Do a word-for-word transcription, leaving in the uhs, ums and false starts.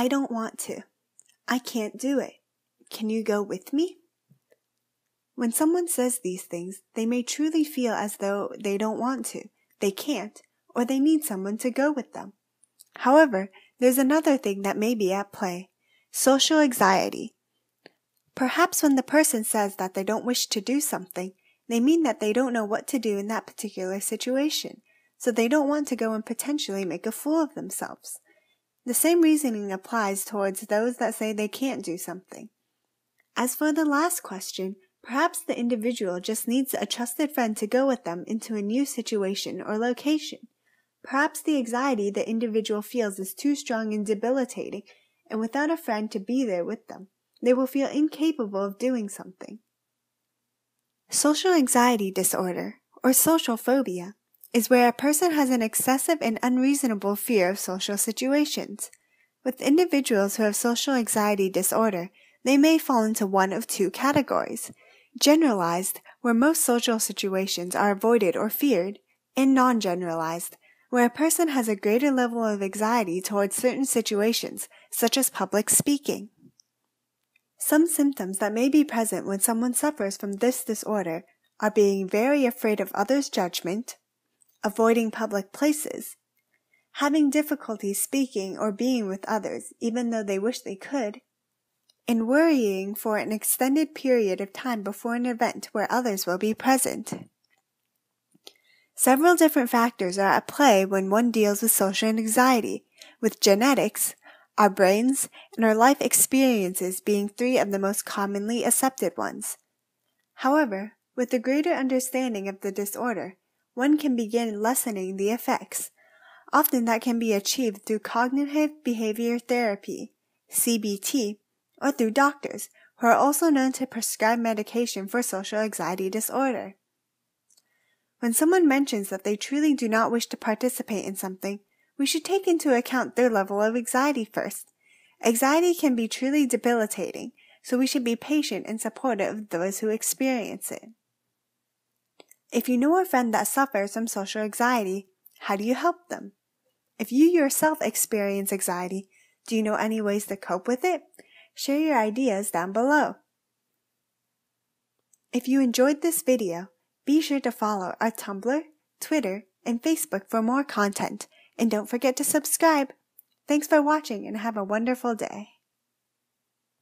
I don't want to. I can't do it. Can you go with me? When someone says these things, they may truly feel as though they don't want to, they can't, or they need someone to go with them. However, there's another thing that may be at play: social anxiety. Perhaps when the person says that they don't wish to do something, they mean that they don't know what to do in that particular situation, so they don't want to go and potentially make a fool of themselves. The same reasoning applies towards those that say they can't do something. As for the last question, perhaps the individual just needs a trusted friend to go with them into a new situation or location. Perhaps the anxiety the individual feels is too strong and debilitating, and without a friend to be there with them, they will feel incapable of doing something. Social anxiety disorder, or social phobia, is where a person has an excessive and unreasonable fear of social situations. With individuals who have social anxiety disorder, they may fall into one of two categories: generalized, where most social situations are avoided or feared, and non-generalized, where a person has a greater level of anxiety towards certain situations, such as public speaking. Some symptoms that may be present when someone suffers from this disorder are being very afraid of others' judgment, avoiding public places, having difficulty speaking or being with others even though they wish they could, and worrying for an extended period of time before an event where others will be present. Several different factors are at play when one deals with social anxiety, with genetics, our brains, and our life experiences being three of the most commonly accepted ones. However, with a greater understanding of the disorder, one can begin lessening the effects. Often that can be achieved through cognitive behavior therapy, C B T, or through doctors, who are also known to prescribe medication for social anxiety disorder. When someone mentions that they truly do not wish to participate in something, we should take into account their level of anxiety first. Anxiety can be truly debilitating, so we should be patient and supportive of those who experience it. If you know a friend that suffers from social anxiety, how do you help them? If you yourself experience anxiety, do you know any ways to cope with it? Share your ideas down below. If you enjoyed this video, be sure to follow our Tumblr, Twitter, and Facebook for more content, and don't forget to subscribe. Thanks for watching and have a wonderful day.